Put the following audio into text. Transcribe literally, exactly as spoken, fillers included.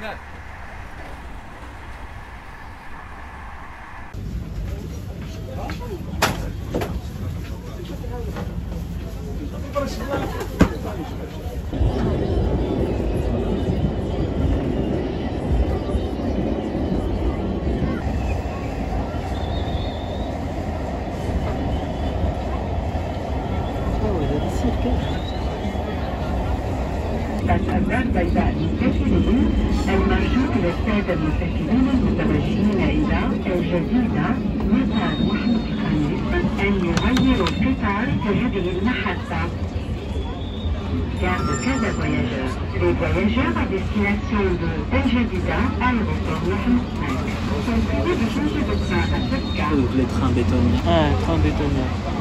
No. Les voyageurs à destination de Benjedida, aéroport neuf cent cinq, sont privés de changer de train à cette gare. Le train bétonnier. Ah, train bétonnier.